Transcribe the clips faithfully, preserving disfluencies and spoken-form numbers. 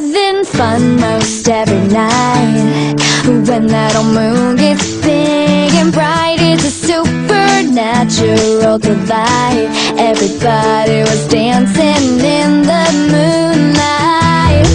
having fun most every night. When that old moon gets big and bright, it's a supernatural delight. Everybody was dancing in the moonlight.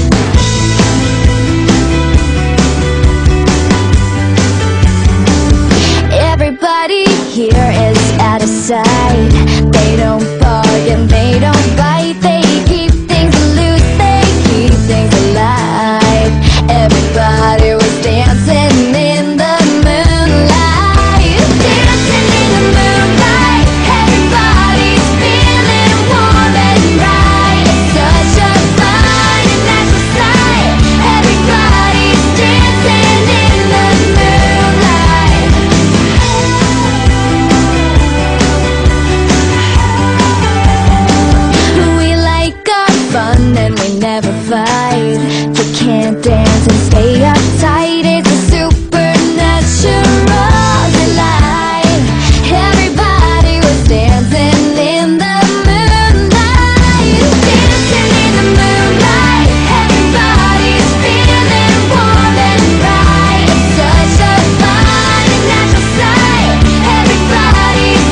Everybody here is out of sight. They don't bargain, they don't bite, they keep things loose, they keep things alive. Everybody was dancing in the moonlight. Dancing in the moonlight. Everybody's feeling warm and bright. It's such a fine natural sight. Everybody's dancing in the moonlight. We like our fun and we never fight. You can't dance and stay uptight. It's a supernatural delight. Everybody was dancing in the moonlight. Dancing in the moonlight. Everybody's feeling warm and bright. It's such a fine natural sight. Everybody's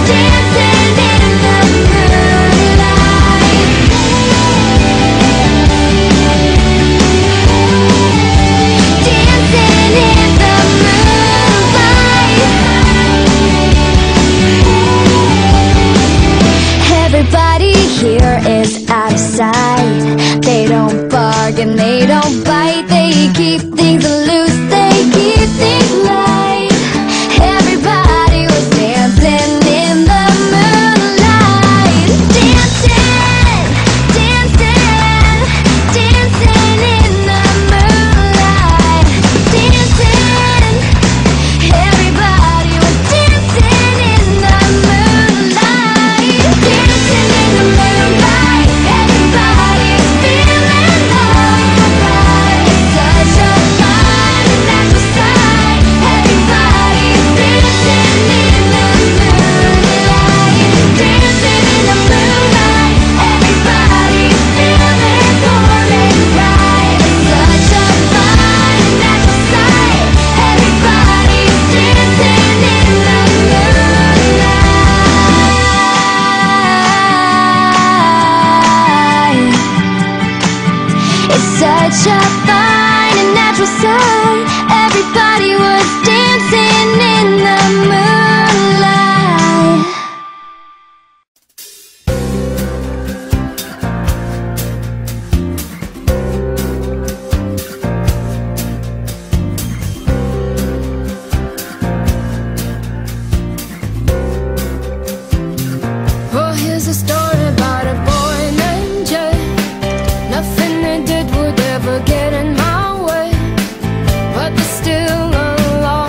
dancing in the moonlight. Dancing in the moonlight. Everybody here is out of sight. They don't bargain, they don't bite, they keep things loose, they keep things light. Everybody was dancing in the moonlight. Dancing, dancing, dancing in the moonlight. Dancing. Everybody was dancing in the moonlight. Dancing in the moonlight. Everybody's feeling alive. It's such a fine natural sight. Everybody's dancing in the moonlight. Dancing in the moonlight. Everybody's feeling warm and bright. It's such a fine natural sight. Everybody's dancing in the moonlight. It's such a fine and natural sight. Everybody was dancing in the moonlight. Well, here's a story about a boy named Jay. Nothing I did would ever get in my way, but there's still a lot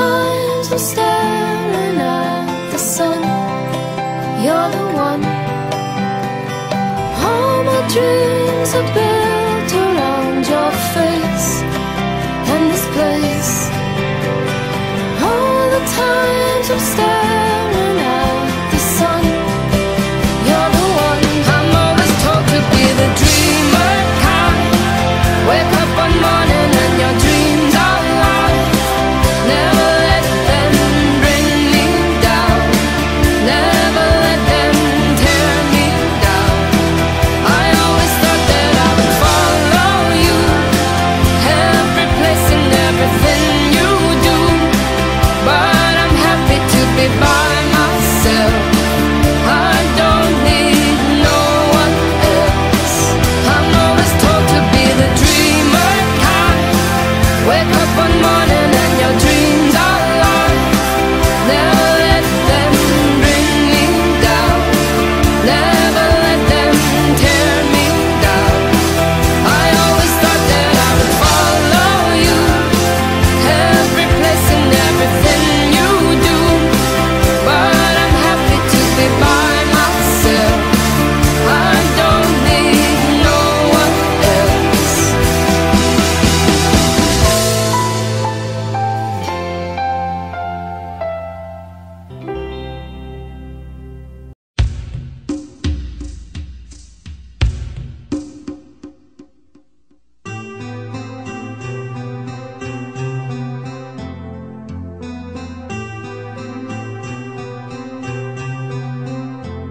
times we're staring at the sun. You're the one. All my dreams are built around your face and this place. All the times I'm staring at the sun. You're the one. I'm always told to be the dreamer kind. Wake up one morning and your dreams are loud. Never let them bring me down. Never let them tear me down. I always thought that I would follow you, every place and everything you do. But I'm happy to be by myself. I don't need no one else. I'm always told to be the dreamer kind. Wake up one morning and your dreams are loud. Never let them bring me down. Never let them tear me down. I always thought that I would follow you, every place and everything you do. But I'm happy to be by myself. I don't need no one else.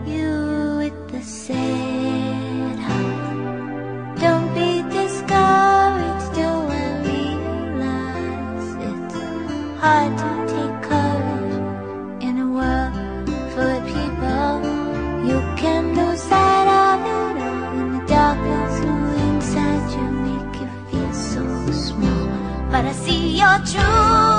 You with the sad heart, don't be discouraged. Do I realize it's hard to take courage in a world full of people? You can lose sight of it all in the darkness. Who inside you make you feel so small? But I see your truth.